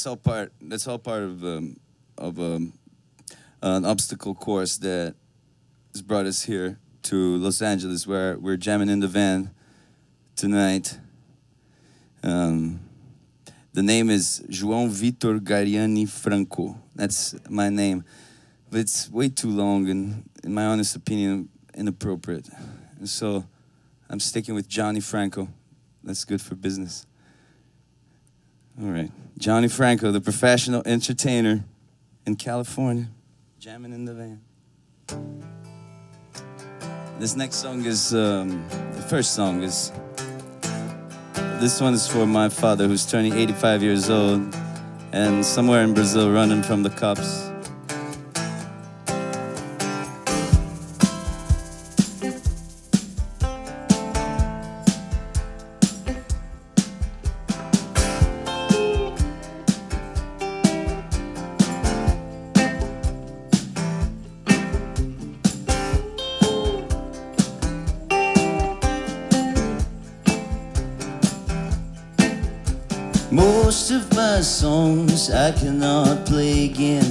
that's all part. That's all part of an obstacle course that has brought us here to Los Angeles, where we're jamming in the van tonight. The name is João Vitor Gariani Franco. That's my name. But it's way too long and, in my honest opinion, inappropriate. And so I'm sticking with Johnny Franco. That's good for business. All right. Johnny Franco, the professional entertainer in California, jamming in the van. This next song is, the first song is, this one is for my father, who's turning 85 years old and somewhere in Brazil running from the cops. Most of my songs I cannot play again.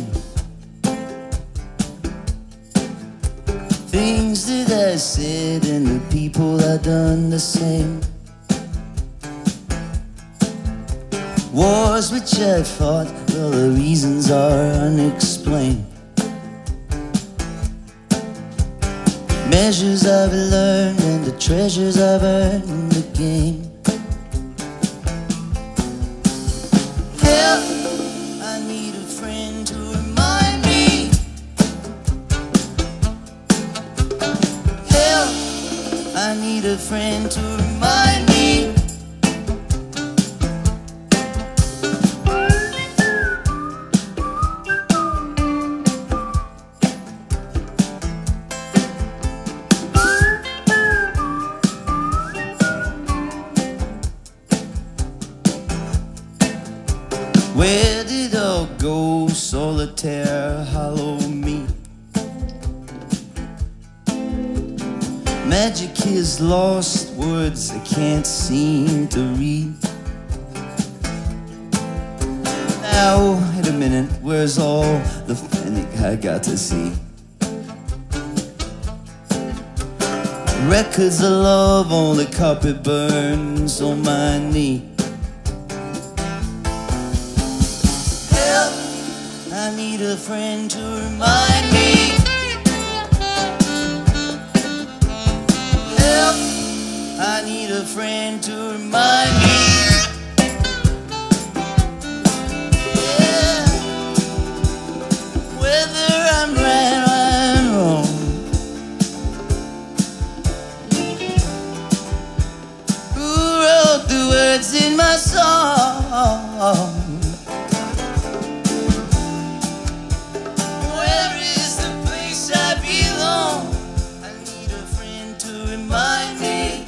Things that I said and the people I done the same. Wars which I fought, well, the reasons are unexplained. Measures I've learned and the treasures I've earned in the game. A friend to remind me. Where did all go, solitaire, hollow me? Magic is lost, words I can't seem to read. Now, wait a minute, where's all the panic I got to see? Records of love, only carpet burns on my knee. Help, I need a friend to remind me. I need a friend to remind me. Yeah. Whether I'm right or I'm wrong, who wrote the words in my song? Where is the place I belong? I need a friend to remind me.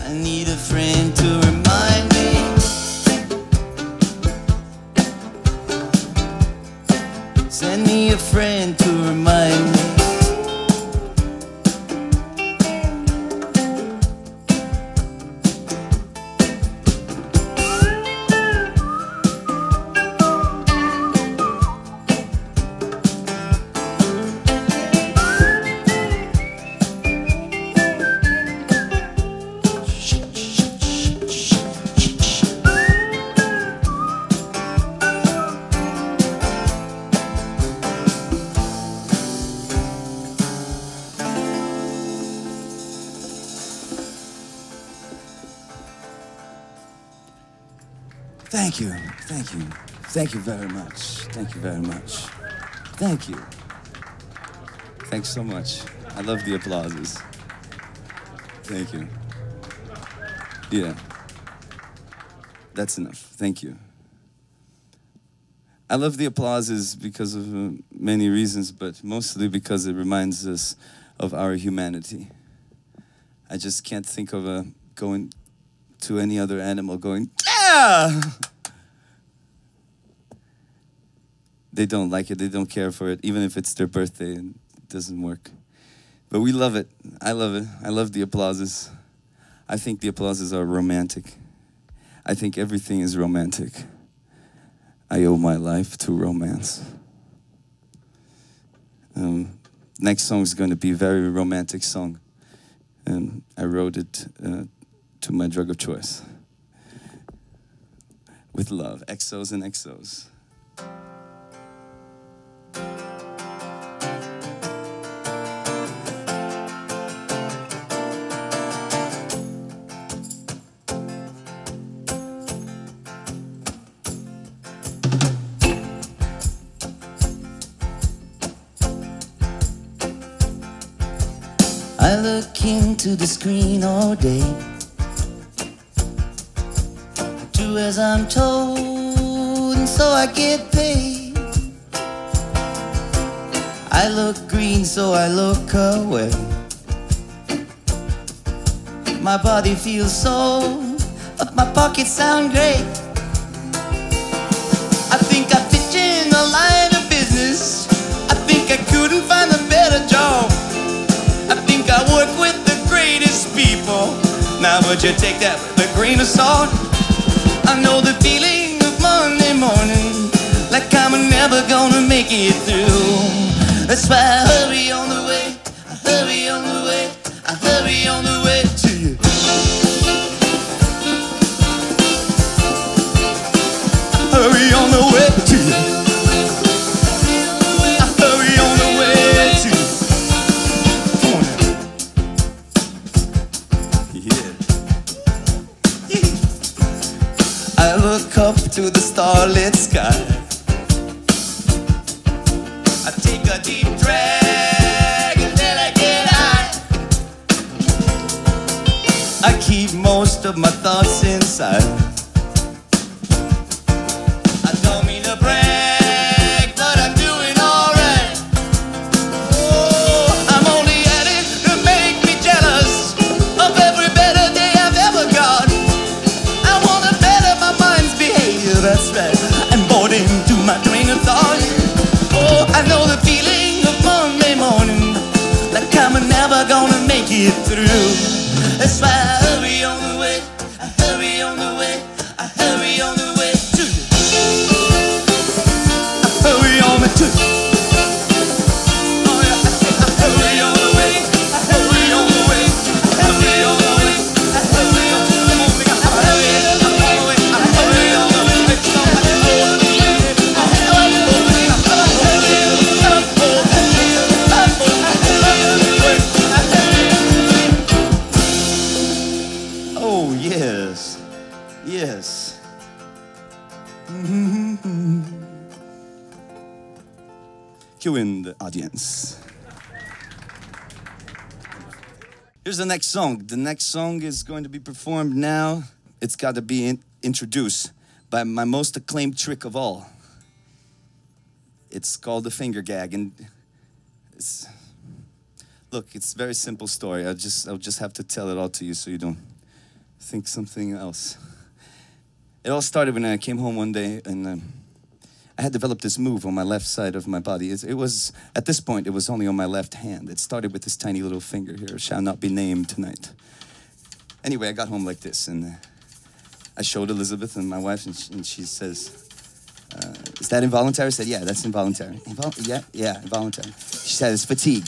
I need a friend to remind me. Send me a friend to remind me. Thank you, thank you, thank you very much, thank you very much, thank you. Thanks so much, I love the applauses. Thank you. Yeah, that's enough, thank you. I love the applauses because of many reasons, but mostly because it reminds us of our humanity. I just can't think of going to any other animal going, yeah! They don't like it, they don't care for it, even if it's their birthday, and it doesn't work. But we love it, I love it, I love the applauses. I think the applauses are romantic. I think everything is romantic. I owe my life to romance. Next song is going to be a very romantic song. I wrote it to my drug of choice. With love, XOs and XOs. I look into the screen all day, I do as I'm told, and so I get paid. I look green, so I look away. My body feels so, but my pockets sound great. I think I fit in a line of business. I think I couldn't find a better job. I think I work with the greatest people. Now would you take that with a grain of salt? I know the feeling of Monday morning, like I'm never gonna make it through. That's why I hurry on the way, I hurry on the way, I hurry on the way to you. Hurry on the way to you. Up to the starlit sky, I take a deep drag until I get high. I keep most of my thoughts inside. I don't mean to brag, but I'm doing alright. Oh, I'm only at it to make me jealous of every better day I've ever got. I wanna better my mind's behavior, that's right. I'm bored into my train of thought. Oh, I know the feeling of Monday morning, like I'm never gonna make it through. That's why I hurry on the way, I hurry on the way, I hurry on the way to you. I hurry on the way to you. Oh yeah, I hurry on the way, I hurry on the way, I hurry on the way, I hurry on the way, I hurry on the way, I hurry on the way, Oh yes, yes. Cue in the audience. Here's the next song. The next song is going to be performed now. It's got to be introduced by my most acclaimed trick of all. It's called the finger gag, and it's, look, it's a very simple story. I'll just have to tell it all to you so you don't think something else. It all started when I came home one day, and I had developed this move on my left side of my body. It was, at this point, it was only on my left hand. It started with this tiny little finger here, shall not be named tonight. Anyway, I got home like this, and I showed Elizabeth and my wife, and she says, is that involuntary? I said, yeah, that's involuntary. Yeah, involuntary. She said, it's fatigue.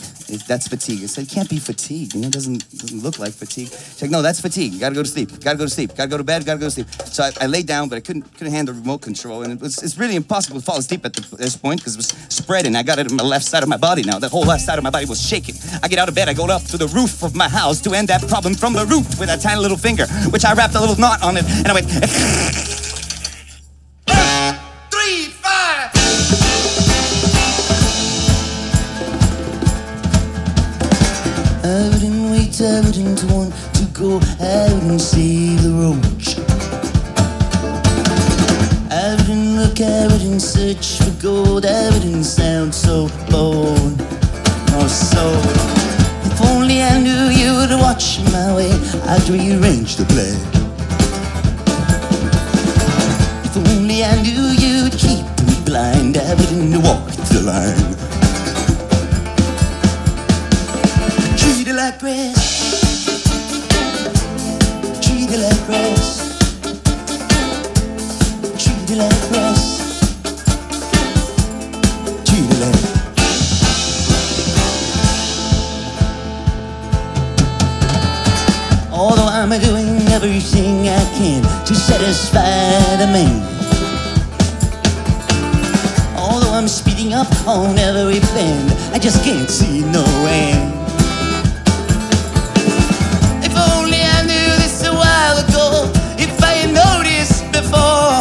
That's fatigue. I said, it can't be fatigue. You know, it doesn't look like fatigue. She said, no, that's fatigue. You gotta go to sleep. Gotta go to sleep. Gotta go to bed. Gotta go to sleep. So I lay down, but I couldn't handle the remote control, and it's really impossible to fall asleep at this point because it was spreading. I got it on my left side of my body now. The whole left side of my body was shaking. I get out of bed. I go up to the roof of my house to end that problem from the root with that tiny little finger, which I wrapped a little knot on it, and I went. I wouldn't wait, I wouldn't want to go, I wouldn't save the roach. I wouldn't look, I wouldn't search for gold, I wouldn't sound so bold or so. If only I knew you would watch my way, I'd rearrange the play. If only I knew you'd keep me blind, I wouldn't walk the line. Treat it like grass, treat it like grass, treat it like grass. I'm doing everything I can to satisfy the man. Although I'm speeding up on every bend, I just can't see no end. If only I knew this a while ago, if I had noticed before.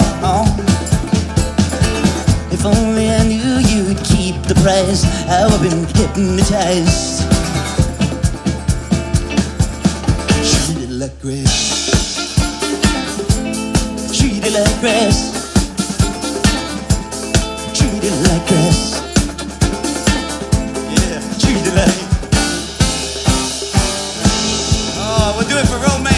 If only I knew you'd keep the price, I would've been hypnotized. Treated like grass. Treated like grass. Treated like grass. Yeah, treated like. Oh, we'll do it for romance.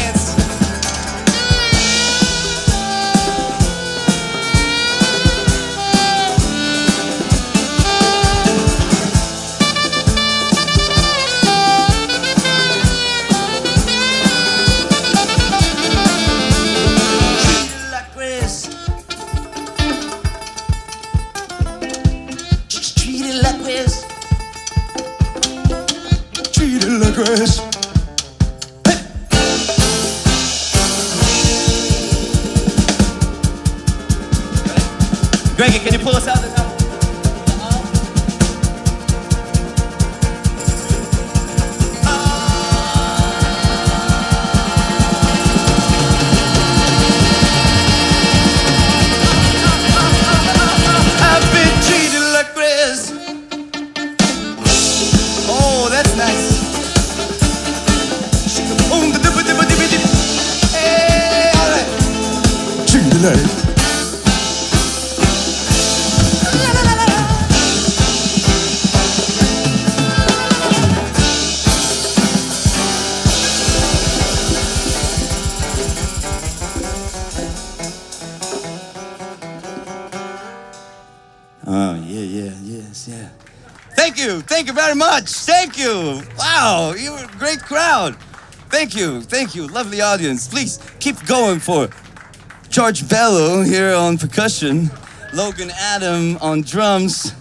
Thank you. Wow, you were a great crowd. Thank you. Thank you. Lovely audience. Please keep going for George Bello here on percussion, Logan Adam on drums,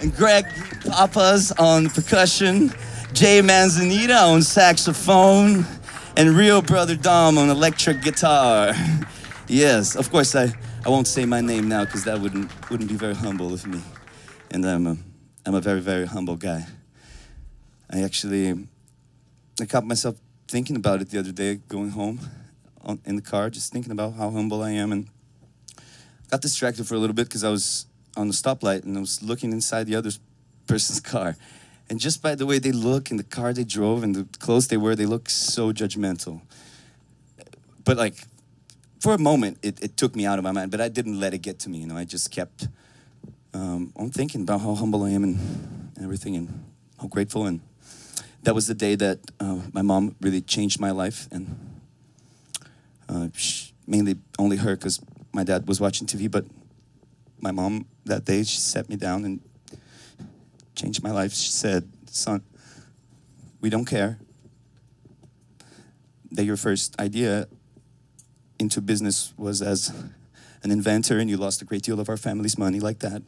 and Greg Papas on percussion, Jay Manzanita on saxophone, and real Brother Dom on electric guitar. Yes, of course, I won't say my name now because that wouldn't be very humble of me. And I'm a very, very humble guy. I caught myself thinking about it the other day, going home in the car, just thinking about how humble I am, and got distracted for a little bit because I was on the stoplight and I was looking inside the other person's car. And just by the way they look and the car they drove and the clothes they wear, they look so judgmental. But like, for a moment, it took me out of my mind, but I didn't let it get to me, you know, I just kept on thinking about how humble I am and everything and how grateful. And that was the day that my mom really changed my life, and mainly only her, because my dad was watching TV, but my mom that day, she sat me down and changed my life. She said, son, we don't care that your first idea into business was as an inventor and you lost a great deal of our family's money like that.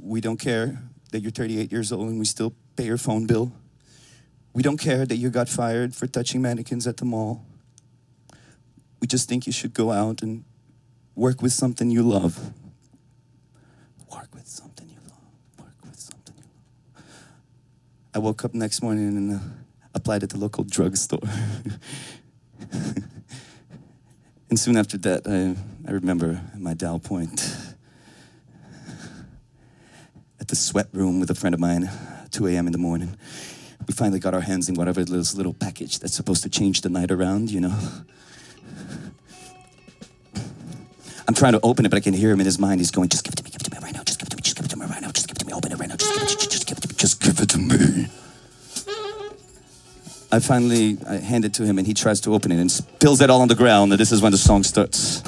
We don't care that you're 38 years old and we still pay your phone bill. We don't care that you got fired for touching mannequins at the mall. We just think you should go out and work with something you love. Work with something you love. Work with something you love. I woke up next morning and applied at the local drugstore. And soon after that, I remember my Dow Point at the sweat room with a friend of mine, 2 a.m. in the morning. We finally got our hands in whatever this little package that's supposed to change the night around, you know. I'm trying to open it, but I can hear him in his mind. He's going, just give it to me, give it to me right now. Just give it to me, just give it to me right now. Just give it to me, open it right now. Just give it to me, just give it to me. I finally hand it to him, and he tries to open it and spills it all on the ground. And this is when the song starts.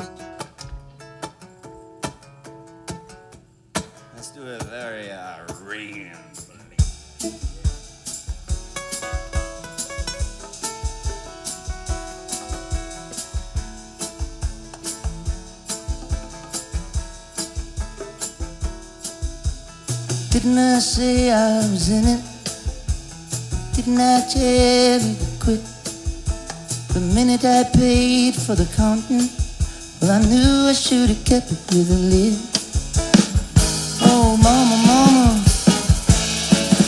Let's do it very real. Didn't I say I was in it? Didn't I tell you to quit? The minute I paid for the counting, well, I knew I should have kept it with a lid. Oh, mama, mama,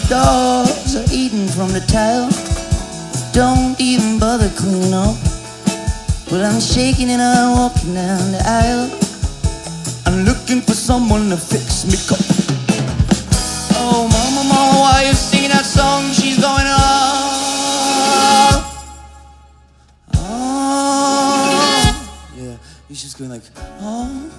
dogs are eating from the tile. Don't even bother cleaning up. Well, I'm shaking and I'm walking down the aisle. I'm looking for someone to fix me cup. Oh, mama, mama, why you singing that song? She's going oh, oh. Yeah, you should just go like, oh,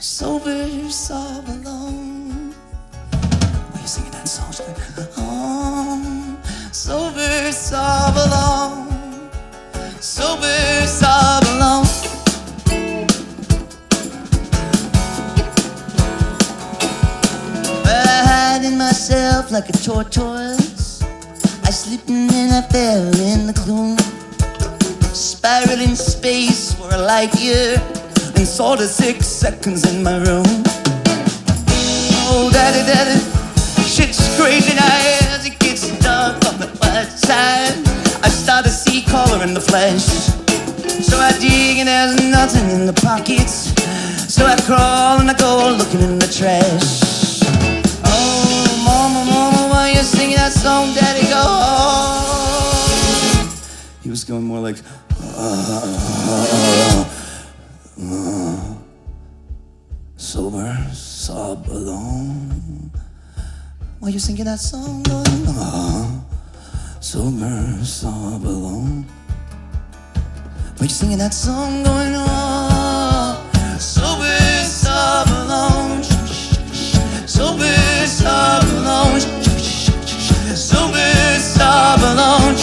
sober, sob alone. Why you singing that song? She's going, oh, sober, sob alone. Sober, sob alone. Myself like a tortoise, I slipped and then I fell in the gloom, spiraling space for a light year, and saw the 6 seconds in my room. Oh, daddy, daddy, shit's crazy now as it gets dark on the outside. I start to see color in the flesh, so I dig and there's nothing in the pockets, so I crawl and I go looking in the trash. Singing that song, daddy, go home. He was going more like sober, sob alone. Why you singing that song? Sober, sob alone. Why you singing that song going on? Sober, sob alone. Sober, sob alone. Sober, sob alone.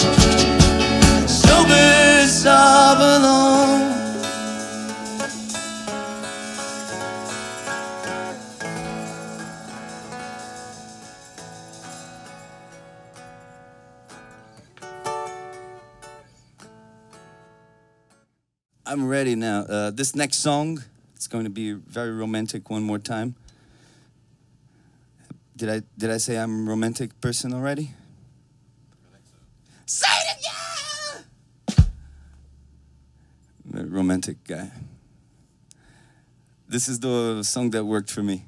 Sober, sob alone. I'm ready now. This next song, it's going to be very romantic one more time. Did I say I'm a romantic person already? I think so. Say it again! I'm a romantic guy. This is the song that worked for me.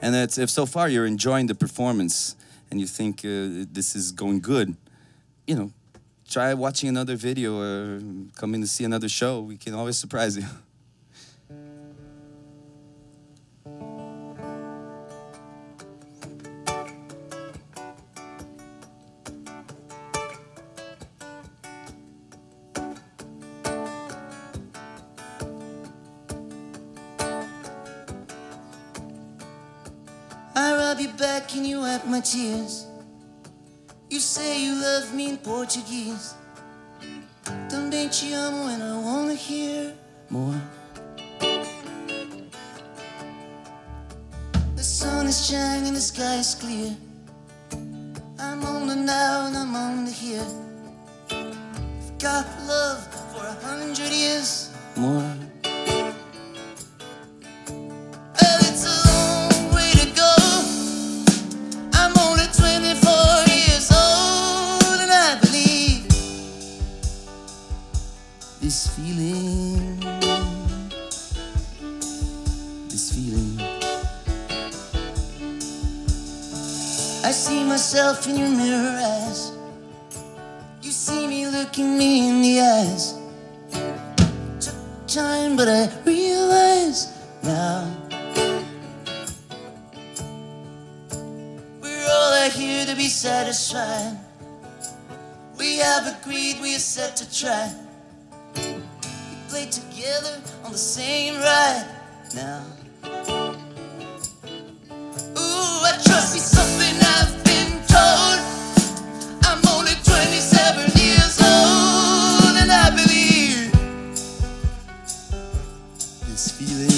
And that's, if so far you're enjoying the performance and you think this is going good, you know, try watching another video or coming to see another show. We can always surprise you. Can you wipe my tears? You say you love me in Portuguese. Também te amo and I wanna hear more. The sun is shining, the sky is clear. I'm on the now and I'm on the here. I've got love for 100 years more. Myself in your mirror eyes. You see me looking me in the eyes. Took time, but I realize now we're all out here to be satisfied. We have agreed we are set to try. We play together on the same ride now. Ooh, I trust me something I've I'm only 27 years old, and I believe this feeling,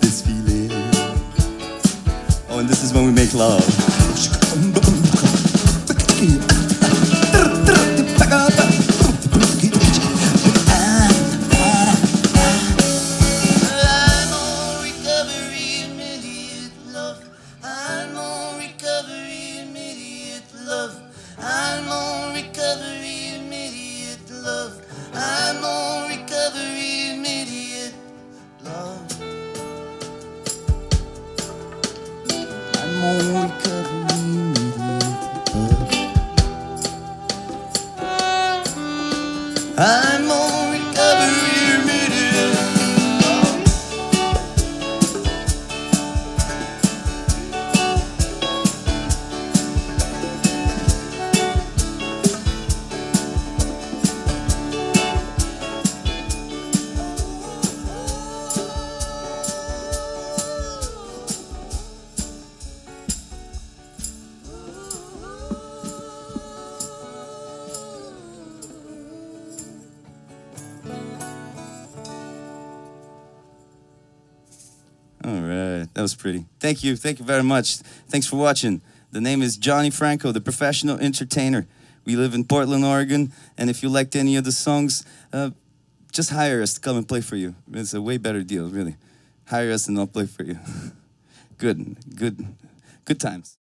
this feeling. Oh, and this is when we make love. I'm on recovery. Pretty. Thank you very much. Thanks for watching. The name is Johnny Franco, the professional entertainer. We live in Portland, Oregon, and if you liked any of the songs, just hire us to come and play for you. It's a way better deal, really. Hire us and I'll play for you. Good times.